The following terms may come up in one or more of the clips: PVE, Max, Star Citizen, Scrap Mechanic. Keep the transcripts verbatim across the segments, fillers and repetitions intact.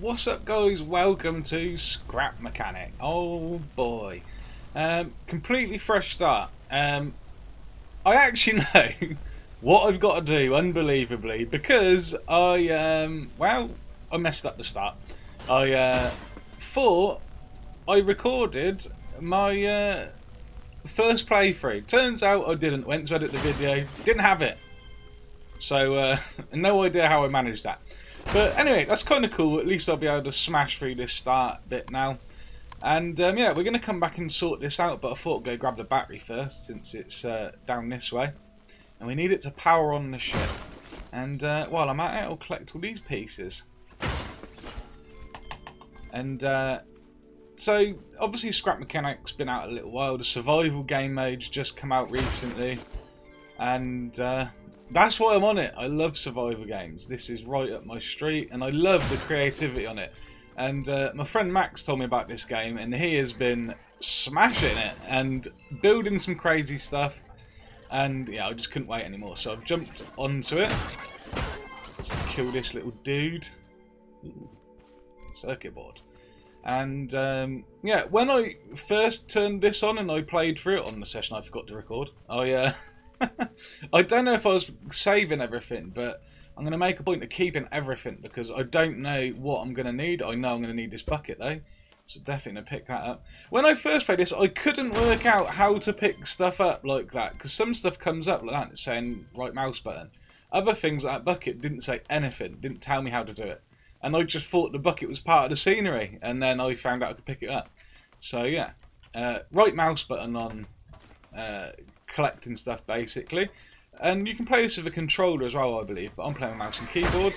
What's up, guys? Welcome to Scrap Mechanic. Oh boy, um, completely fresh start. Um, I actually know what I've got to do, unbelievably, because I um, well, I messed up the start. I uh, thought I recorded my uh, first playthrough. Turns out I didn't. Went to edit the video, didn't have it. So uh, no idea how I managed that. But anyway, that's kind of cool. At least I'll be able to smash through this start bit now. And um, yeah, we're going to come back and sort this out. But I thought I'd go grab the battery first, since it's uh, down this way. And we need it to power on the ship. And uh, while I'm at it, I'll collect all these pieces. And uh, so, obviously Scrap Mechanic's been out a little while. The survival game mode's just come out recently. And... Uh, that's why I'm on it. I love survival games. This is right up my street, and I love the creativity on it. And uh, my friend Max told me about this game, and he has been smashing it and building some crazy stuff. And yeah, I just couldn't wait anymore, so I've jumped onto it. Let's kill this little dude. Ooh, circuit board. And um, yeah, when I first turned this on and I played through it on the session I forgot to record, I... Uh, I don't know if I was saving everything, but I'm going to make a point of keeping everything because I don't know what I'm going to need. I know I'm going to need this bucket though, so definitely pick that up. When I first played this, I couldn't work out how to pick stuff up like that, because some stuff comes up like that saying right mouse button. Other things like that bucket didn't say anything, didn't tell me how to do it. And I just thought the bucket was part of the scenery, and then I found out I could pick it up. So yeah, uh, right mouse button on... Uh, collecting stuff basically, and you can play this with a controller as well, I believe, but I'm playing with mouse and keyboard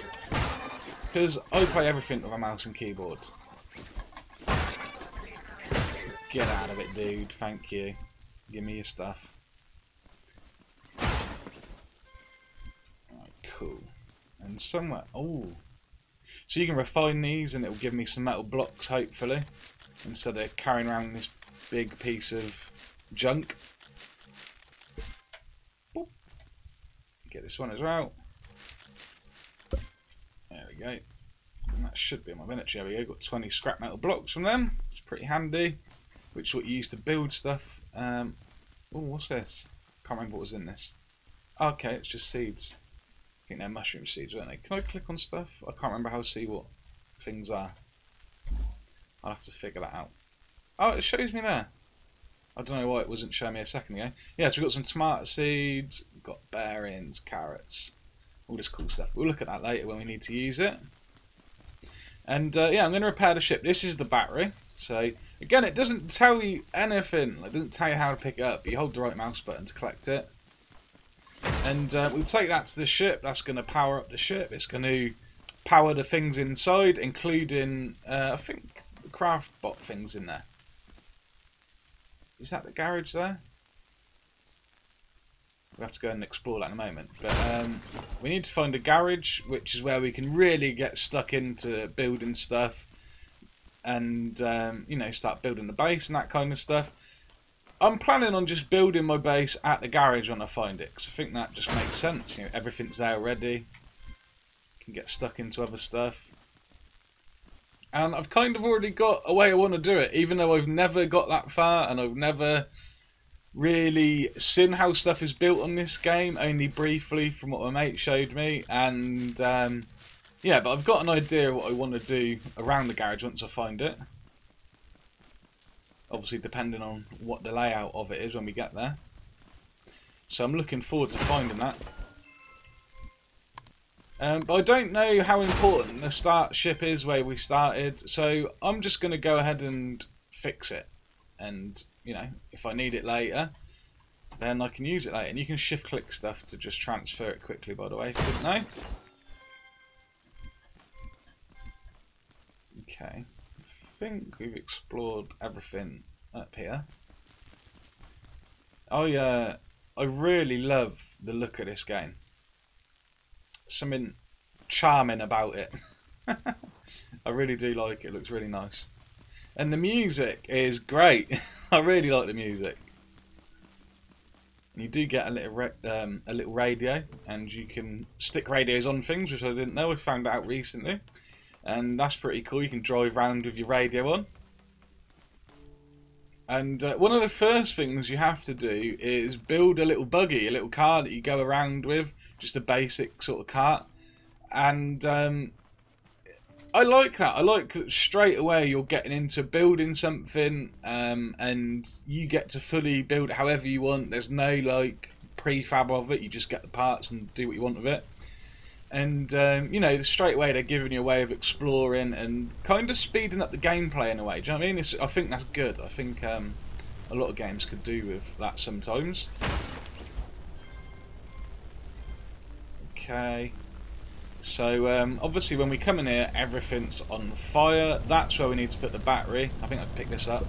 because I play everything with a mouse and keyboard. Get out of it, dude. Thank you. Give me your stuff. Right, cool. And somewhere, oh, so you can refine these and it'll give me some metal blocks hopefully instead of carrying around this big piece of junk. Get this one as well. There we go. And that should be my miniature. There we go. Got twenty scrap metal blocks from them. It's pretty handy, which is what you use to build stuff. Um, oh, what's this? Can't remember what was in this. Okay, it's just seeds. I think they're mushroom seeds, weren't they? Can I click on stuff? I can't remember how to see what things are. I'll have to figure that out. Oh, it shows me there. I don't know why it wasn't showing me a second ago. Yeah, so we've got some tomato seeds, we've got bearings, carrots, all this cool stuff. We'll look at that later when we need to use it. And uh, yeah, I'm going to repair the ship. This is the battery. So again, it doesn't tell you anything. It doesn't tell you how to pick it up. You hold the right mouse button to collect it. And uh, we'll take that to the ship. That's going to power up the ship. It's going to power the things inside, including, uh, I think, the craft bot things in there. Is that the garage there? We'll have to go and explore that in a moment. But um, we need to find a garage, which is where we can really get stuck into building stuff and, um, you know, start building the base and that kind of stuff. I'm planning on just building my base at the garage when I find it, because I think that just makes sense. You know, everything's there already. Can get stuck into other stuff. And I've kind of already got a way I want to do it, even though I've never got that far and I've never really seen how stuff is built on this game, only briefly from what my mate showed me. And um, yeah, but I've got an idea of what I want to do around the garage once I find it. Obviously depending on what the layout of it is when we get there. So I'm looking forward to finding that. Um, but I don't know how important the start ship is where we started, so I'm just going to go ahead and fix it. And, you know, if I need it later, then I can use it later. And you can shift-click stuff to just transfer it quickly, by the way, if you didn't know. Okay, I think we've explored everything up here. Oh yeah, I really love the look of this game. Something charming about it. I really do like it. It looks really nice, and the music is great. I really like the music. You do get a little um, a little radio, and you can stick radios on things, which I didn't know. I found out recently, and that's pretty cool. You can drive around with your radio on. And uh, one of the first things you have to do is build a little buggy, a little car that you go around with, just a basic sort of cart. And um, I like that. I like that straight away you're getting into building something, um, and you get to fully build it however you want. There's no like prefab of it. You just get the parts and do what you want with it. And um, you know, straight away they're giving you a way of exploring and kind of speeding up the gameplay in a way. Do you know what I mean? It's, I think that's good. I think um, a lot of games could do with that sometimes. Okay. So um, obviously when we come in here, everything's on fire. That's where we need to put the battery. I think I'd pick this up.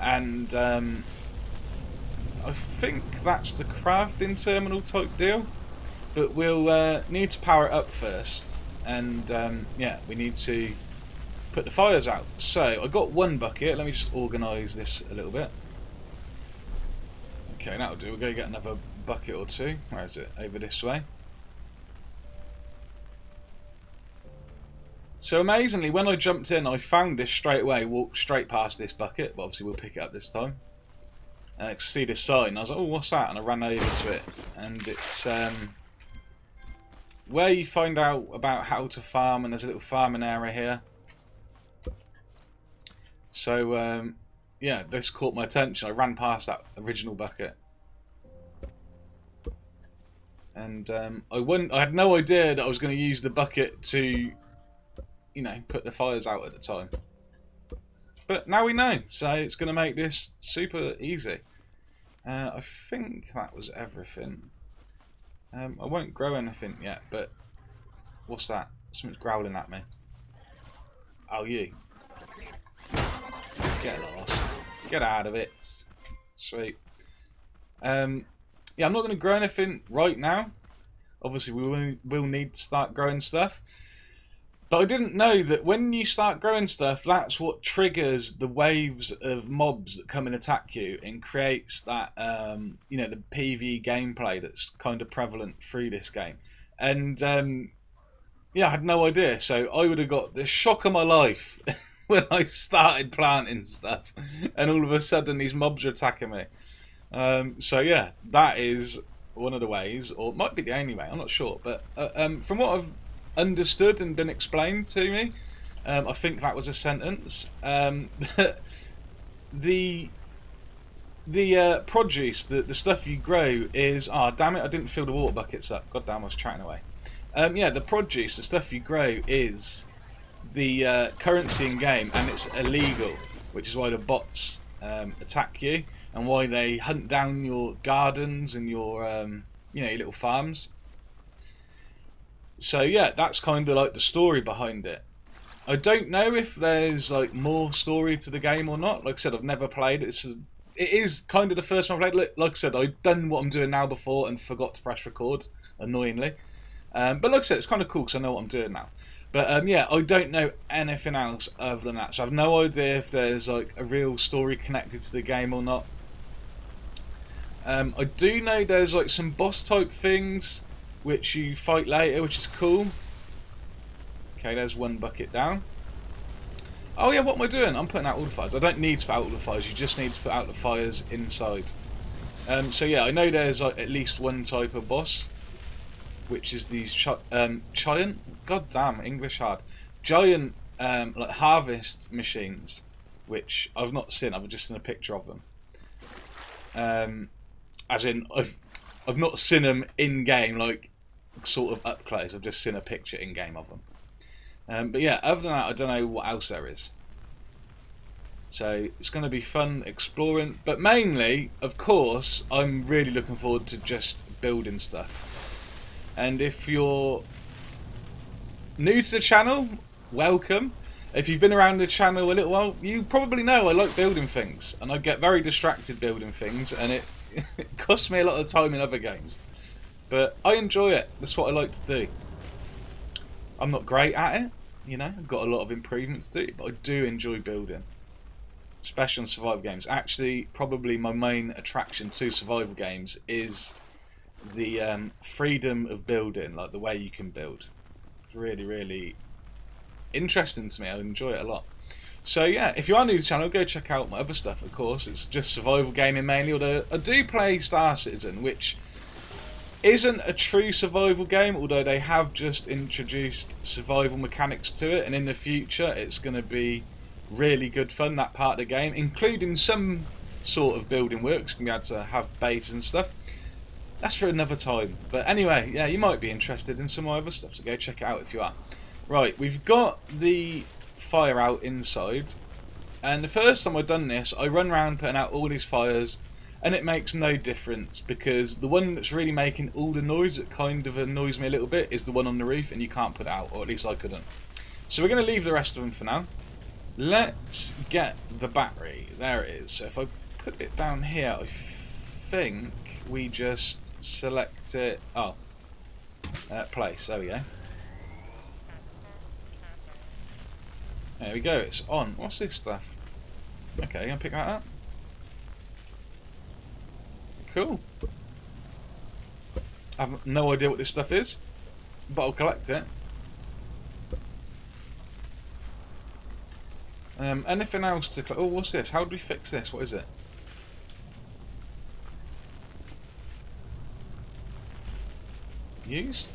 And um, I think that's the crafting terminal type deal. But we'll uh, need to power it up first, and um, yeah, we need to put the fires out. So I got one bucket. Let me just organise this a little bit. Okay, that'll do. We'll go get another bucket or two. Where is it? Over this way. So amazingly, when I jumped in, I found this straight away. Walked straight past this bucket, but obviously we'll pick it up this time. And I could see this sign. I was like, "Oh, what's that?" And I ran over to it, and it's. Um, Where you find out about how to farm, and there's a little farming area here. So, um, yeah, this caught my attention. I ran past that original bucket. And um, I, wouldn't, I had no idea that I was going to use the bucket to, you know, put the fires out at the time. But now we know, so it's going to make this super easy. Uh, I think that was everything. Um, I won't grow anything yet, but what's that? Something's growling at me. Oh, you. Get lost. Get out of it. Sweet. Um, yeah, I'm not going to grow anything right now. Obviously, we will, will need to start growing stuff. But I didn't know that when you start growing stuff, that's what triggers the waves of mobs that come and attack you, and creates that, um, you know, the P V E gameplay that's kind of prevalent through this game. And um, yeah, I had no idea. So I would have got the shock of my life when I started planting stuff, and all of a sudden these mobs are attacking me. Um, so yeah, that is one of the ways, or it might be the only way. I'm not sure, but uh, um, from what I've understood and been explained to me, um, I think that was a sentence, um, the the uh, produce, the, the stuff you grow is, ah, oh, damn it, I didn't fill the water buckets up, god damn, I was chatting away. Um, yeah, the produce, the stuff you grow is the uh, currency in game, and it's illegal, which is why the bots um, attack you, and why they hunt down your gardens and your um, you know, your little farms. So yeah, that's kind of like the story behind it. I don't know if there's like more story to the game or not. Like I said, I've never played it. It's a, it is kind of the first one I played. Like I said, I've done what I'm doing now before and forgot to press record, annoyingly. Um, but like I said, it's kind of cool because I know what I'm doing now. But um, yeah, I don't know anything else other than that. So I have no idea if there's like a real story connected to the game or not. Um, I do know there's like some boss type things which you fight later, which is cool. Okay, there's one bucket down. Oh yeah, what am I doing? I'm putting out all the fires. I don't need to put out all the fires, you just need to put out the fires inside. Um, so yeah, I know there's like, at least one type of boss, which is these chi um, giant, god damn, English hard, giant um, like harvest machines, which I've not seen, I've just seen a picture of them. Um, as in, I've, I've not seen them in game, like, sort of up close. I've just seen a picture in game of them. Um, but yeah, other than that, I don't know what else there is. So it's going to be fun exploring, but mainly, of course, I'm really looking forward to just building stuff. And if you're new to the channel, welcome. If you've been around the channel a little while, you probably know I like building things, and I get very distracted building things, and it, it costs me a lot of time in other games. But I enjoy it. That's what I like to do. I'm not great at it, you know. I've got a lot of improvements to do, but I do enjoy building. Especially on survival games. Actually, probably my main attraction to survival games is the um, freedom of building, like the way you can build. It's really, really interesting to me. I enjoy it a lot. So yeah, if you are new to the channel, go check out my other stuff. Of course, it's just survival gaming mainly, although I do play Star Citizen, which isn't a true survival game, although they have just introduced survival mechanics to it, and in the future it's going to be really good fun, that part of the game, including some sort of building works. You can be able to have bases and stuff. That's for another time. But anyway, yeah, you might be interested in some of my other stuff, so go check it out if you are. Right, we've got the fire out inside, and the first time I've done this, I run around putting out all these fires, and it makes no difference, because the one that's really making all the noise, that kind of annoys me a little bit, is the one on the roof, and you can't put it out, or at least I couldn't. So we're going to leave the rest of them for now. Let's get the battery. There it is. So if I put it down here, I think we just select it. Oh, uh, place. There we go. There we go. It's on. What's this stuff? Okay, I'm going to pick that up. Cool. I have no idea what this stuff is, but I'll collect it. Um, anything else to collect? Oh, what's this? How do we fix this? What is it? Use?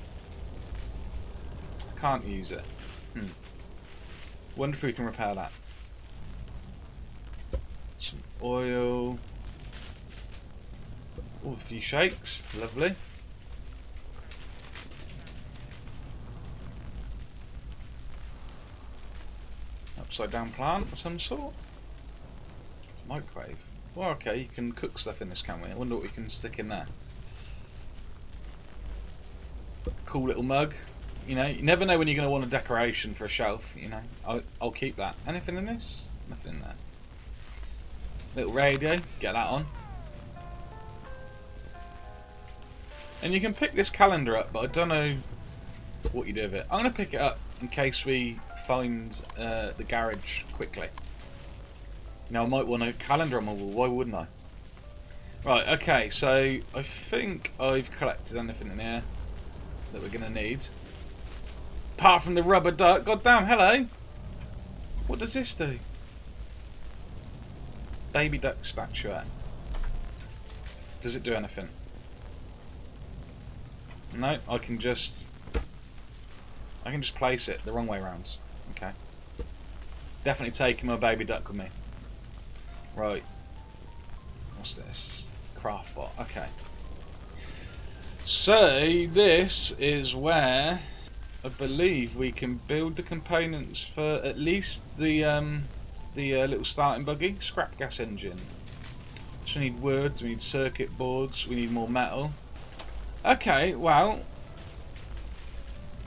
Can't use it. Hmm. Wonder if we can repair that. Some oil. Oh, a few shakes. Lovely. Upside down plant of some sort. Microwave. Well, okay, you can cook stuff in this, can we? I wonder what we can stick in there. Cool little mug. You know, you never know when you're going to want a decoration for a shelf, you know. I'll, I'll keep that. Anything in this? Nothing in there. Little radio. Get that on. And you can pick this calendar up, but I don't know what you do with it. I'm going to pick it up in case we find uh, the garage quickly. Now, I might want a calendar on my wall. Why wouldn't I? Right, okay, so I think I've collected anything in here that we're going to need. Apart from the rubber duck. God damn, hello. What does this do? Baby duck statuette. Does it do anything? No, I can just I can just place it the wrong way round. Okay. Definitely taking my baby duck with me. Right. What's this? Craft bot. Okay. So this is where I believe we can build the components for at least the um the uh, little starting buggy, scrap gas engine. So we need wood, we need circuit boards, we need more metal. Okay, well,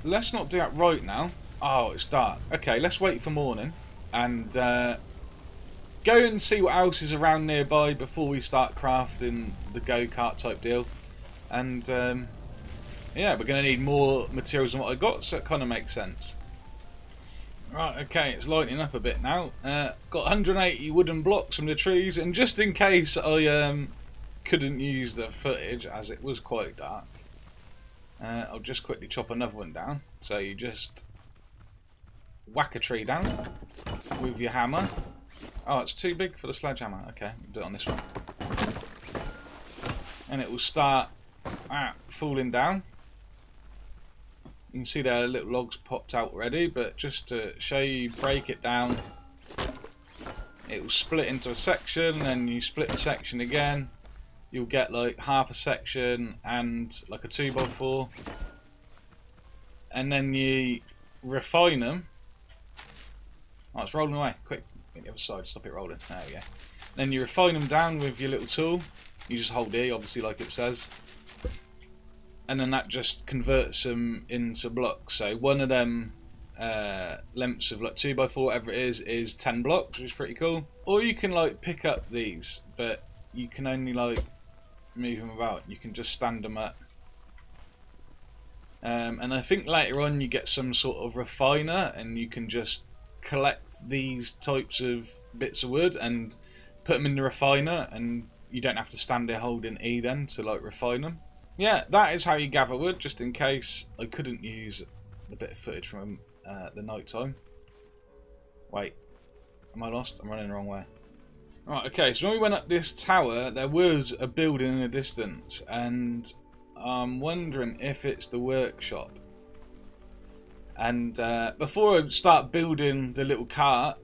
let's not do that right now. Oh, it's dark. Okay, let's wait for morning and uh, go and see what else is around nearby before we start crafting the go-kart type deal. And, um, yeah, we're going to need more materials than what I got, so it kind of makes sense. Right, okay, it's lightening up a bit now. Uh, got one hundred eighty wooden blocks from the trees, and just in case I... Um, couldn't use the footage as it was quite dark. Uh, I'll just quickly chop another one down. So you just whack a tree down with your hammer. Oh, it's too big for the sledgehammer. Okay, do it on this one. And it will start ah, falling down. You can see there little logs popped out already, but just to show you, break it down. It will split into a section, and you split the section again. You'll get like half a section and like a two by four, and then you refine them. Oh, it's rolling away. Quick, get the other side, stop it rolling. There we go. Then you refine them down with your little tool. You just hold E, obviously, like it says. And then that just converts them into blocks. So one of them uh, lengths of like two by four, whatever it is, is ten blocks, which is pretty cool. Or you can like pick up these, but you can only like move them about. You can just stand them up. Um, and I think later on you get some sort of refiner, and you can just collect these types of bits of wood and put them in the refiner, and you don't have to stand there holding E then to like refine them. Yeah, that is how you gather wood, just in case I couldn't use a bit of footage from uh, the night time. Wait. Am I lost? I'm running the wrong way. Right, okay, so when we went up this tower, there was a building in the distance, and I'm wondering if it's the workshop. And uh, before I start building the little cart,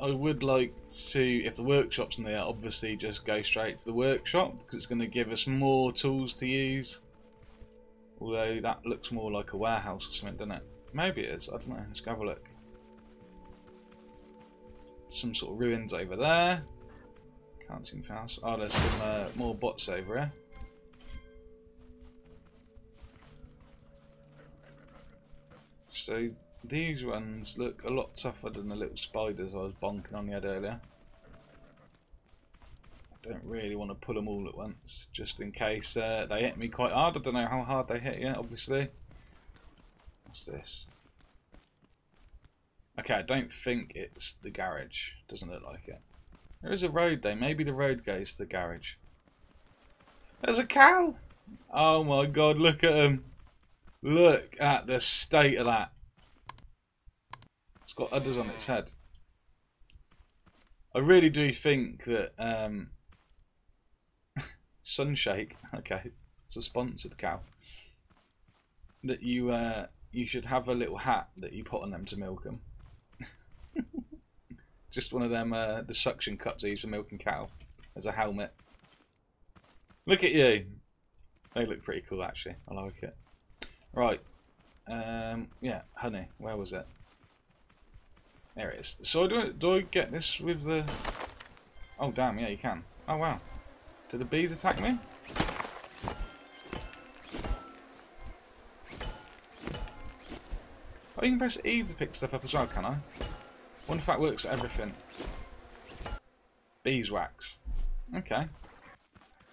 I would like to, if the workshop's in there, obviously just go straight to the workshop, because it's going to give us more tools to use. Although that looks more like a warehouse or something, doesn't it? Maybe it is, I don't know, let's go have a look. Some sort of ruins over there. Can't see anything else. Oh, there's some uh, more bots over here. So these ones look a lot tougher than the little spiders I was bonking on the head earlier. I don't really want to pull them all at once, just in case uh, they hit me quite hard. I don't know how hard they hit yet, obviously. What's this? Okay, I don't think it's the garage. Doesn't look like it. There is a road though. Maybe the road goes to the garage. There's a cow! Oh my god, look at him. Look at the state of that. It's got udders on its head. I really do think that... Um, Sunshake, okay, it's a sponsored cow. That you, uh, you should have a little hat that you put on them to milk them. Just one of them, uh, the suction cups they use for milking cow as a helmet. Look at you. They look pretty cool, actually. I like it. Right. Um, yeah, honey. Where was it? There it is. So do I, do I get this with the... Oh, damn. Yeah, you can. Oh, wow. Did the bees attack me? Oh, you can press E to pick stuff up as well, can I? One fact works for everything. Beeswax. Okay.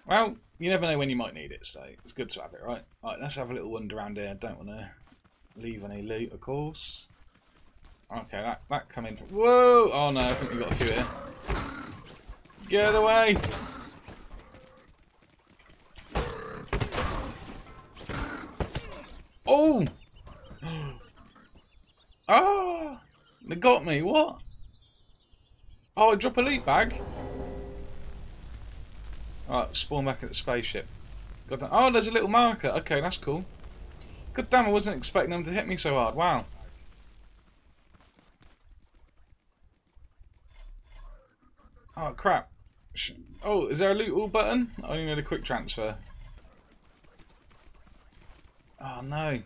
Well, you never know when you might need it, so it's good to have it, right? Alright, let's have a little wander around here. I don't want to leave any loot, of course. Okay, that, that come in from... Whoa! Oh no, I think we've got a few here. Get away! Oh! Ah! They got me, what? Oh, I drop a loot bag? Alright, spawn back at the spaceship. God, oh, there's a little marker. Okay, that's cool. God damn, I wasn't expecting them to hit me so hard. Wow. Oh, crap. Oh, is there a loot all button? I only need a quick transfer. Oh, no.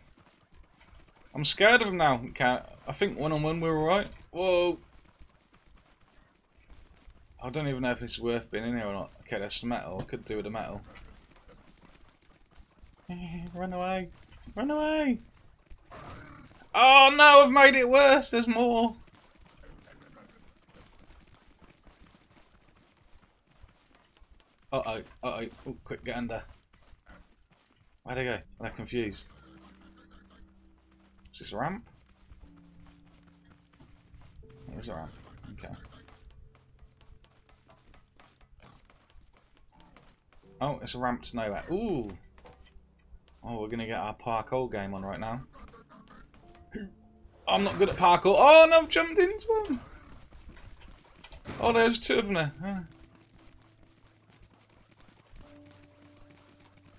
I'm scared of them now. Okay. I think one-on-one we're alright. Whoa. I don't even know if it's worth being in here or not. Okay, that's metal. I could do with the metal. Run away. Run away. Oh no, I've made it worse. There's more. Uh-oh. Uh-oh. Oh, quick, get under. Where'd they go? They're confused. Is this a ramp? There's a ramp. Okay. Oh, it's a ramp to nowhere. Ooh. Oh, we're gonna get our parkour game on right now. I'm not good at parkour. Oh no, I've jumped into one. Oh, there's two of them there. Huh.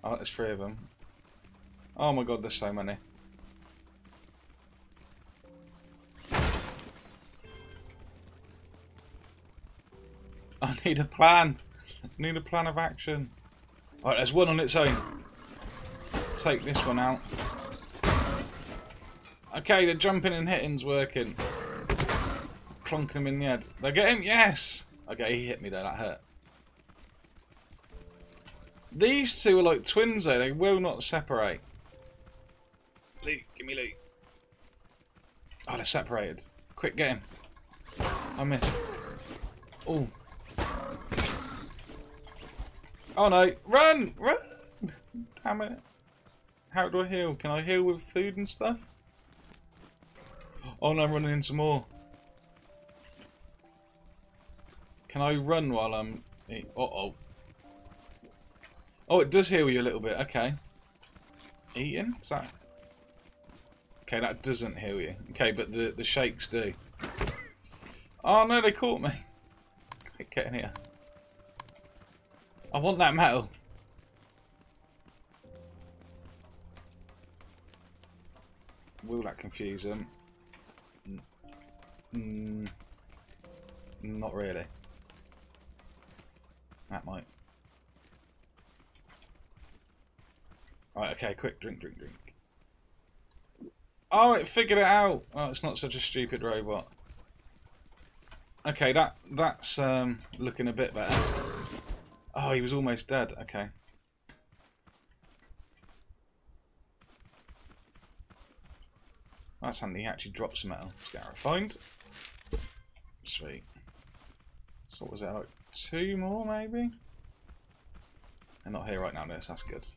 Oh, there's three of them. Oh my god, there's so many. I need a plan. I need a plan of action. Alright, there's one on its own. Take this one out. Okay, the jumping and hitting's working. Plonking him in the head. Did I get him? Yes! Okay, he hit me though, that hurt. These two are like twins though, they will not separate. Loot, give me loot. Oh, they're separated. Quick, get him. I missed. Oh. Oh no! Run! Run! Damn it! How do I heal? Can I heal with food and stuff? Oh no! I'm running into more. Can I run while I'm? Uh oh! Oh, it does heal you a little bit. Okay. Eating? Is that? Okay, that doesn't heal you. Okay, but the the shakes do. Oh no, they caught me. Quick, get in here. I want that metal. Will that confuse them? Mm, not really. That might. Right, okay, quick, drink, drink, drink. Oh, it figured it out. Oh, it's not such a stupid robot. Okay, that that's um, looking a bit better. Oh, he was almost dead. Okay. That's handy. He actually drops metal. Let's get our find. Sweet. So what was that, like two more maybe? They're not here right now, no, so that's good.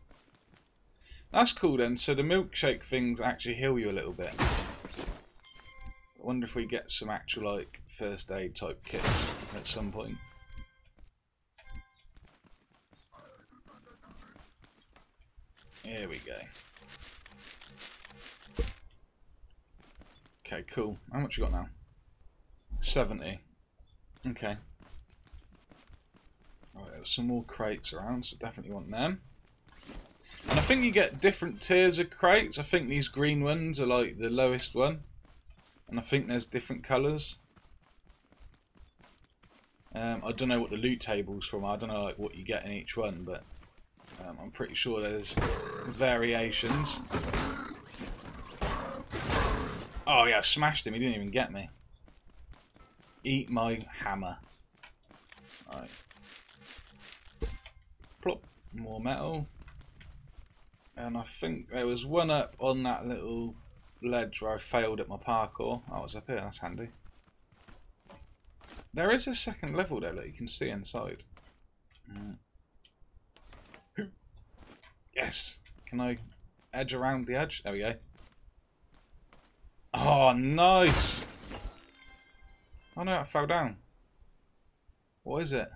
That's cool then. So the milkshake things actually heal you a little bit. I wonder if we get some actual like first aid type kits at some point. Here we go. Okay, cool. How much you got now? seventy. Okay. Alright, there's some more crates around, so definitely want them. And I think you get different tiers of crates. I think these green ones are like the lowest one. And I think there's different colours. Um, I don't know what the loot table's from. I don't know like what you get in each one, but um, I'm pretty sure there's variations. Oh yeah, I smashed him. He didn't even get me. Eat my hammer. Alright. Plop. More metal. And I think there was one up on that little ledge where I failed at my parkour. Oh, it's up here. That's handy. There is a second level there that you can see inside. Mm. Yes. Can I edge around the edge? There we go. Oh, nice! Oh no, I fell down. What is it?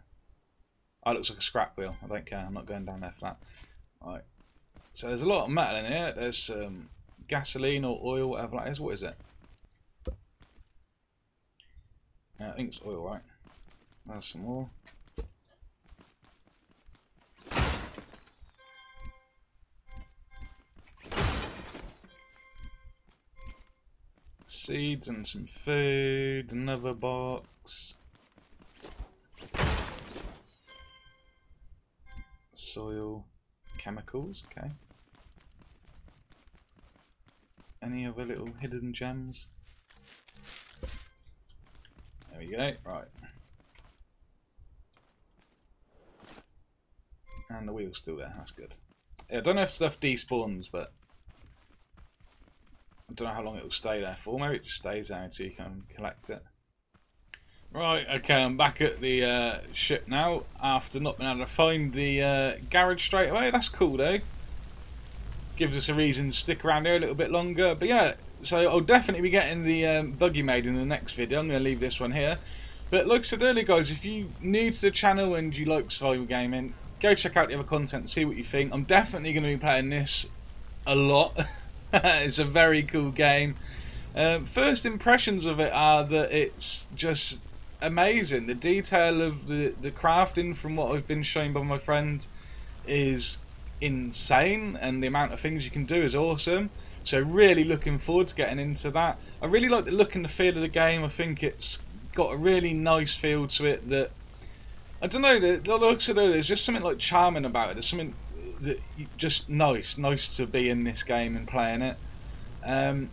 Oh, it looks like a scrap wheel. I don't care. I'm not going down there for that. Alright. So there's a lot of metal in here. There's um, gasoline or oil, whatever that is. What is it? Yeah, I think it's oil, right? There's some more. Seeds and some food, another box. Soil, chemicals, okay. Any other little hidden gems? There we go, right. And the wheel's still there, that's good. Yeah, I don't know if stuff despawns, but I don't know how long it will stay there for. Maybe it just stays there until you can collect it. Right, okay, I'm back at the uh, ship now after not being able to find the uh, garage straight away. That's cool though. Gives us a reason to stick around here a little bit longer. But yeah, so I'll definitely be getting the um, buggy made in the next video. I'm going to leave this one here. But like I said earlier, guys, if you're new to the channel and you like survival gaming, go check out the other content and see what you think. I'm definitely going to be playing this a lot. It's a very cool game. Um, first impressions of it are that it's just amazing. The detail of the, the crafting from what I've been shown by my friend is insane, and the amount of things you can do is awesome. So really looking forward to getting into that. I really like the look and the feel of the game. I think it's got a really nice feel to it that, I don't know, the looks of it, there's just something like charming about it. There's something just nice nice to be in this game and playing it, um,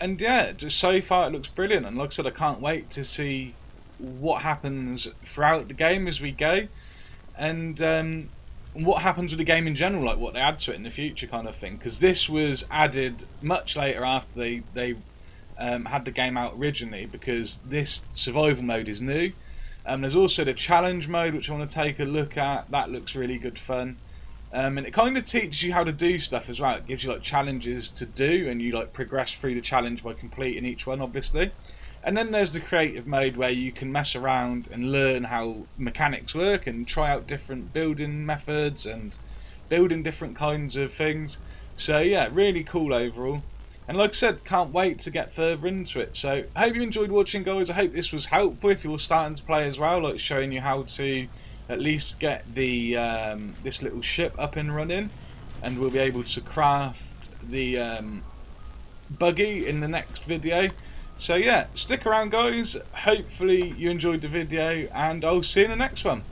and yeah, just so far it looks brilliant, and like I said, I can't wait to see what happens throughout the game as we go, and um, what happens with the game in general, like what they add to it in the future kind of thing, because this was added much later after they, they um, had the game out originally, because this survival mode is new. Um, there's also the challenge mode, which I want to take a look at. That looks really good fun. Um, and it kind of teaches you how to do stuff as well. It gives you like challenges to do, and you like progress through the challenge by completing each one, obviously. And then there's the creative mode, where you can mess around and learn how mechanics work and try out different building methods and building different kinds of things. So yeah, really cool overall. And like I said, can't wait to get further into it. So I hope you enjoyed watching, guys. I hope this was helpful if you're starting to play as well, like showing you how to at least get the um, this little ship up and running, and we'll be able to craft the um, buggy in the next video. So yeah, stick around, guys. Hopefully you enjoyed the video, and I'll see you in the next one.